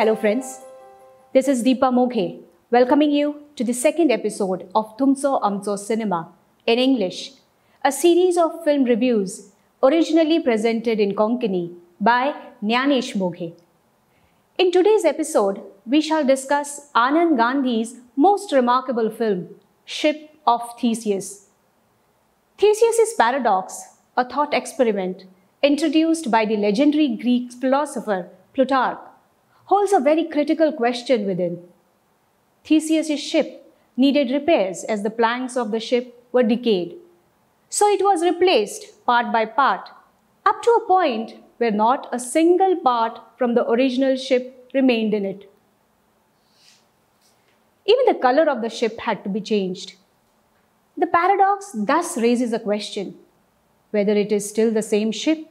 Hello friends, this is Deepa Moghe welcoming you to the second episode of Tumcho Amcho Cinema in English, a series of film reviews originally presented in Konkani by Nyanesh Moghe. In today's episode, we shall discuss Anand Gandhi's most remarkable film, Ship of Theseus. Theseus's paradox, a thought experiment introduced by the legendary Greek philosopher Plutarch, holds a very critical question within. Theseus's ship needed repairs as the planks of the ship were decayed. So it was replaced part by part, up to a point where not a single part from the original ship remained in it. Even the color of the ship had to be changed. The paradox thus raises a question, whether it is still the same ship.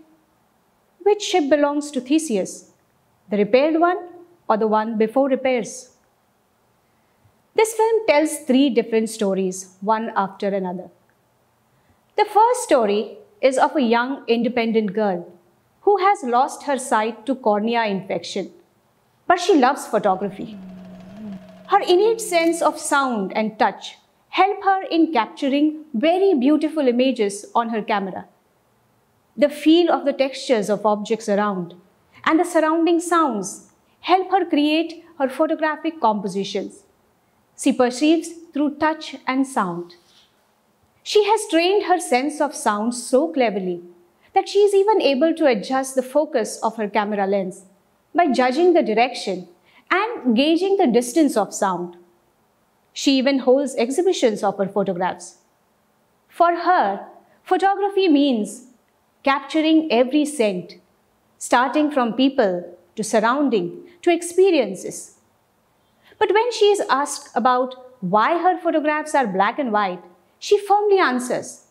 Which ship belongs to Theseus? The repaired one or the one before repairs? This film tells three different stories, one after another. The first story is of a young independent girl who has lost her sight to cornea infection, but she loves photography. Her innate sense of sound and touch help her in capturing very beautiful images on her camera. The feel of the textures of objects around and the surrounding sounds help her create her photographic compositions. She perceives through touch and sound. She has trained her sense of sound so cleverly that she is even able to adjust the focus of her camera lens by judging the direction and gauging the distance of sound. She even holds exhibitions of her photographs. For her, photography means capturing every scent, starting from people, to surrounding, to experiences. But when she is asked about why her photographs are black and white, she firmly answers,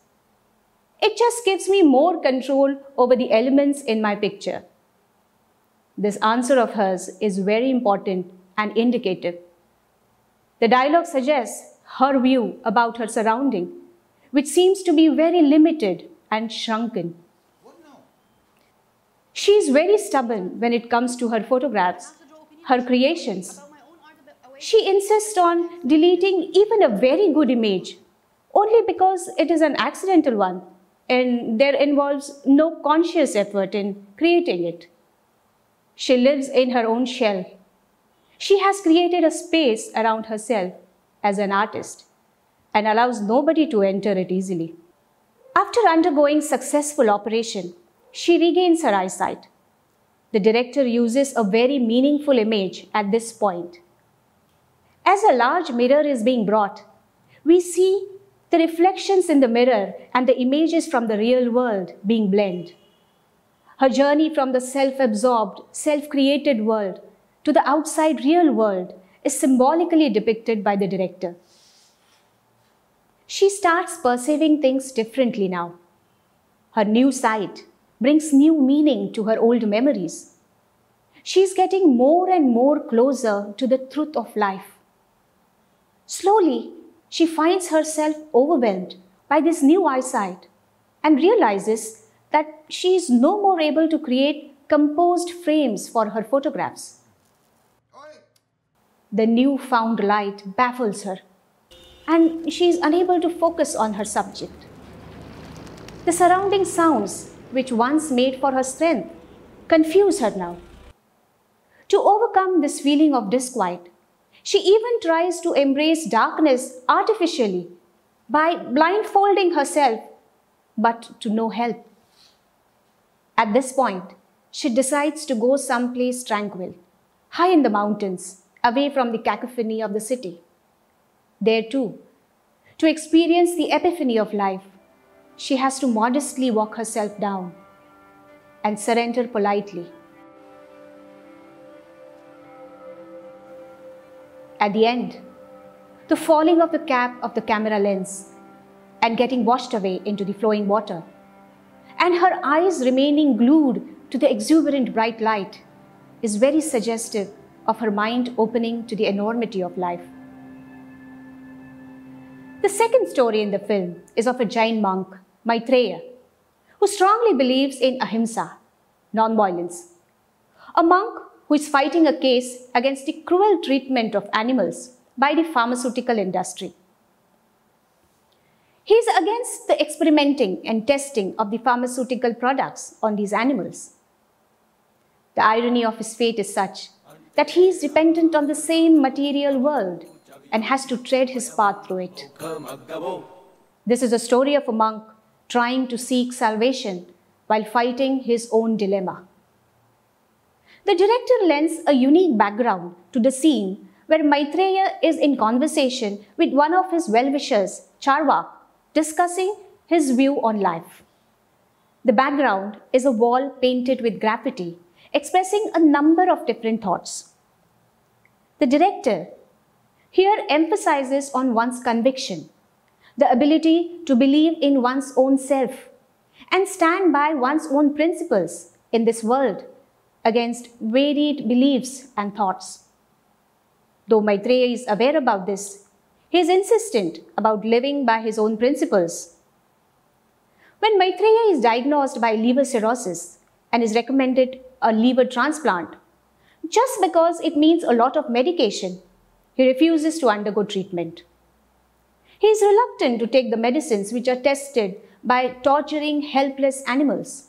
"It just gives me more control over the elements in my picture." This answer of hers is very important and indicative. The dialogue suggests her view about her surrounding, which seems to be very limited and shrunken. She is very stubborn when it comes to her photographs, her creations. She insists on deleting even a very good image only because it is an accidental one and there involves no conscious effort in creating it. She lives in her own shell. She has created a space around herself as an artist and allows nobody to enter it easily. After undergoing successful operation, she regains her eyesight. The director uses a very meaningful image at this point. As a large mirror is being brought, we see the reflections in the mirror and the images from the real world being blended. Her journey from the self-absorbed, self-created world to the outside real world is symbolically depicted by the director. She starts perceiving things differently now. Her new sight brings new meaning to her old memories. She is getting more and more closer to the truth of life. Slowly, she finds herself overwhelmed by this new eyesight and realizes that she is no more able to create composed frames for her photographs. The newfound light baffles her, and she is unable to focus on her subject. The surrounding sounds, which once made for her strength, confuse her now. To overcome this feeling of disquiet, she even tries to embrace darkness artificially by blindfolding herself, but to no help. At this point, she decides to go someplace tranquil, high in the mountains, away from the cacophony of the city. There too, to experience the epiphany of life, she has to modestly walk herself down and surrender politely. At the end, the falling of the cap of the camera lens and getting washed away into the flowing water, and her eyes remaining glued to the exuberant bright light, is very suggestive of her mind opening to the enormity of life. The second story in the film is of a Jain monk, Maitreya, who strongly believes in ahimsa, non-violence. A monk who is fighting a case against the cruel treatment of animals by the pharmaceutical industry. He is against the experimenting and testing of the pharmaceutical products on these animals. The irony of his fate is such that he is dependent on the same material world and has to tread his path through it. This is a story of a monk trying to seek salvation while fighting his own dilemma. The director lends a unique background to the scene where Maitreya is in conversation with one of his well-wishers, Charvaka, discussing his view on life. The background is a wall painted with graffiti, expressing a number of different thoughts. The director here emphasizes on one's conviction, the ability to believe in one's own self and stand by one's own principles in this world against varied beliefs and thoughts. Though Maitreya is aware about this, he is insistent about living by his own principles. When Maitreya is diagnosed by liver cirrhosis and is recommended a liver transplant, just because it means a lot of medication, he refuses to undergo treatment. He is reluctant to take the medicines which are tested by torturing helpless animals.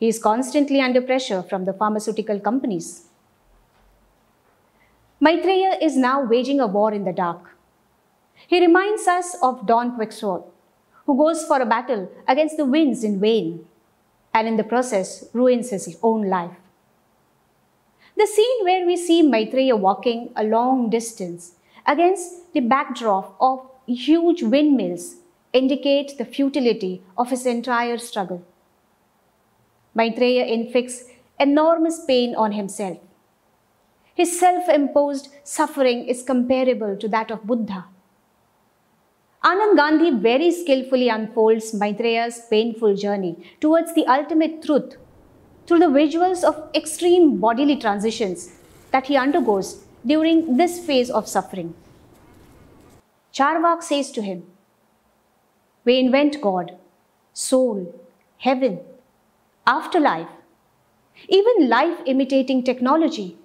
He is constantly under pressure from the pharmaceutical companies. Maitreya is now waging a war in the dark. He reminds us of Don Quixote, who goes for a battle against the winds in vain, and in the process ruins his own life. The scene where we see Maitreya walking a long distance against the backdrop of huge windmills indicates the futility of his entire struggle. Maitreya inflicts enormous pain on himself. His self-imposed suffering is comparable to that of Buddha. Anand Gandhi very skillfully unfolds Maitreya's painful journey towards the ultimate truth through the visuals of extreme bodily transitions that he undergoes during this phase of suffering. Charvaka says to him, "We invent God, soul, heaven, afterlife, even life imitating technology,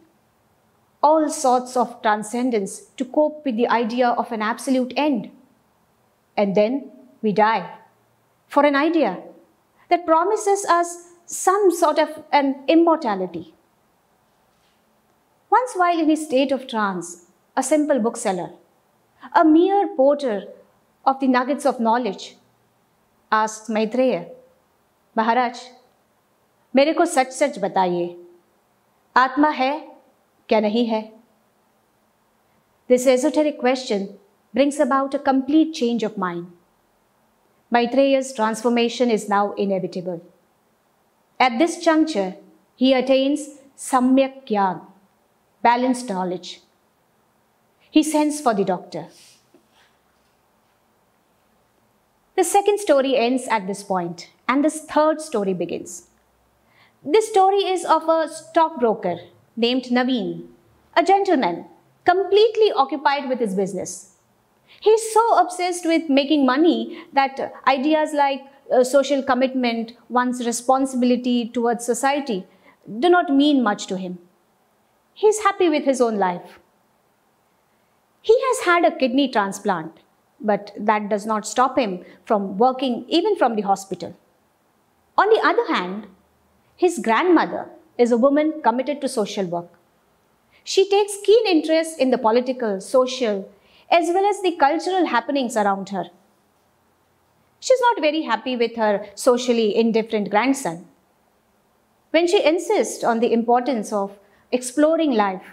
all sorts of transcendence to cope with the idea of an absolute end. And then we die for an idea that promises us some sort of an immortality." Once while in a state of trance, a simple bookseller, a mere porter of the nuggets of knowledge, asks Maitreya, "महाराज, मेरे को सच सच बताइए, आत्मा है क्या नहीं है?" This esoteric question brings about a complete change of mind. Maitreya's transformation is now inevitable. At this juncture, he attains samyakyad, balanced knowledge. He sends for the doctor. The second story ends at this point, and this third story begins. This story is of a stockbroker named Navin, a gentleman completely occupied with his business. He is so obsessed with making money that ideas like social commitment, one's responsibility towards society, do not mean much to him. He is happy with his own life. He has had a kidney transplant, but that does not stop him from working even from the hospital. On the other hand, his grandmother is a woman committed to social work. She takes keen interest in the political, social, as well as the cultural happenings around her. She is not very happy with her socially indifferent grandson. When she insists on the importance of exploring life,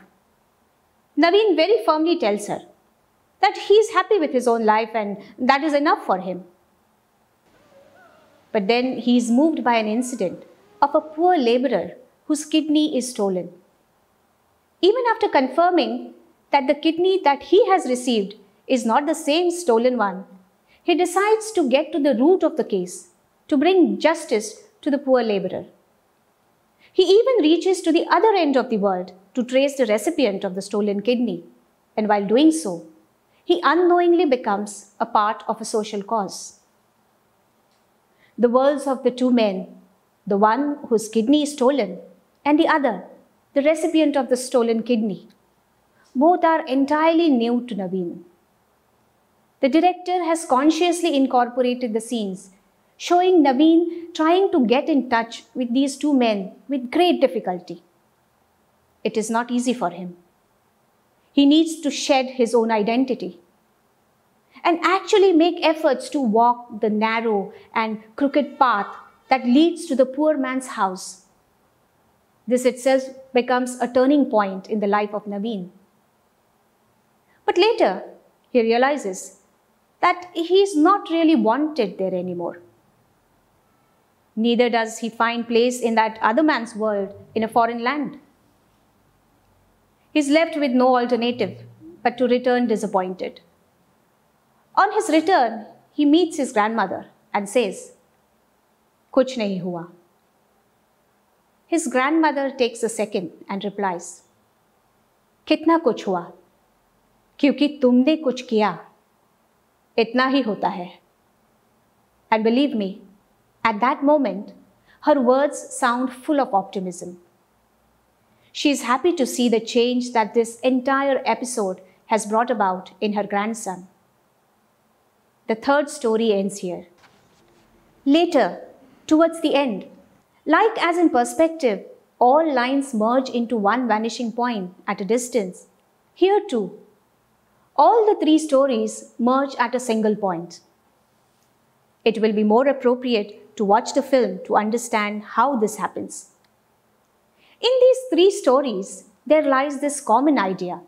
Navin very firmly tells her that he is happy with his own life and that is enough for him. But then he is moved by an incident of a poor laborer whose kidney is stolen. Even after confirming that the kidney that he has received is not the same stolen one, he decides to get to the root of the case, to bring justice to the poor laborer. He even reaches to the other end of the world to trace the recipient of the stolen kidney, and while doing so, he unknowingly becomes a part of a social cause. The worlds of the two men, the one whose kidney is stolen and the other the recipient of the stolen kidney. Both are entirely new to Navin. The director has consciously incorporated the scenes, showing Navin trying to get in touch with these two men with great difficulty. It is not easy for him. He needs to shed his own identity and actually make efforts to walk the narrow and crooked path that leads to the poor man's house. This itself becomes a turning point in the life of Navin. But later, he realizes that he is not really wanted there anymore. Neither does he find place in that other man's world in a foreign land. He is left with no alternative but to return disappointed. On his return, he meets his grandmother and says, "Kuch nahi hua." His grandmother takes a second and replies, "Kitna kuch hua? Kyunki tumne kuch kiya. Itna hi hota hai." And believe me, at that moment, her words sound full of optimism. She is happy to see the change that this entire episode has brought about in her grandson. The third story ends here. Later, towards the end, like as in perspective, all lines merge into one vanishing point at a distance. Here too, all the three stories merge at a single point. It will be more appropriate to watch the film to understand how this happens. In these three stories, there lies this common idea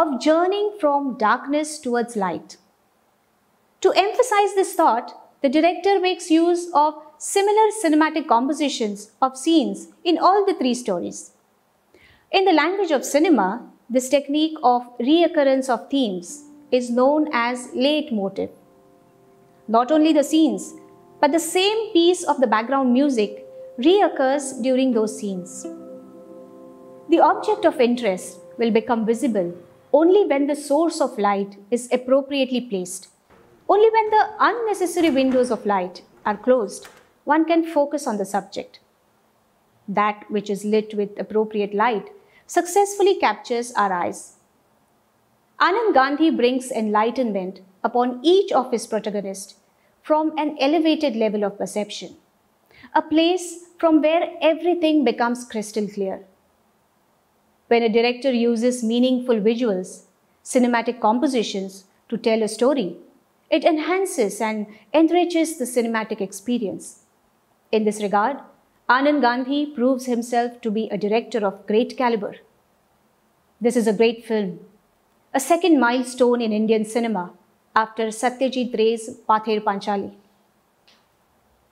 of journeying from darkness towards light. To emphasize this thought, the director makes use of similar cinematic compositions of scenes in all the three stories. In the language of cinema, this technique of reoccurrence of themes is known as leitmotif. Not only the scenes, but the same piece of the background music reoccurs during those scenes. The object of interest will become visible only when the source of light is appropriately placed. Only when the unnecessary windows of light are closed, one can focus on the subject. That which is lit with appropriate light successfully captures our eyes. Anand Gandhi brings enlightenment upon each of his protagonists from an elevated level of perception, a place from where everything becomes crystal clear. When a director uses meaningful visuals, cinematic compositions to tell a story, it enhances and enriches the cinematic experience. In this regard, Anand Gandhi proves himself to be a director of great caliber. This is a great film, a second milestone in Indian cinema after Satyajit Ray's Pather Panchali.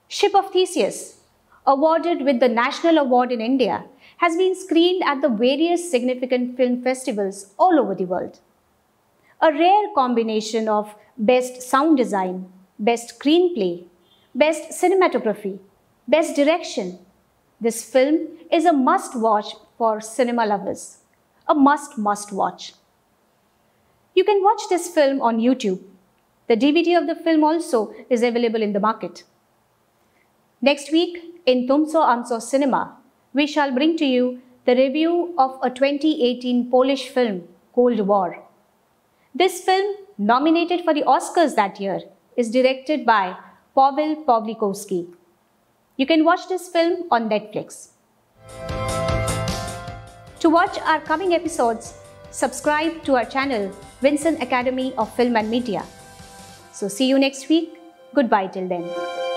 Ship of Theseus, awarded with the National Award in India, has been screened at the various significant film festivals all over the world. A rare combination of best sound design, best screenplay, best cinematography, best direction. This film is a must-watch for cinema lovers. A must-watch. You can watch this film on YouTube. The DVD of the film also is available in the market. Next week in Tumcho Amcho Cinema, we shall bring to you the review of a 2018 Polish film, Cold War. This film, nominated for the Oscars that year, is directed by Pawel Pawlikowski. You can watch this film on Netflix. To watch our coming episodes, subscribe to our channel, Vinsan Academy of Film and Media. So see you next week. Goodbye till then.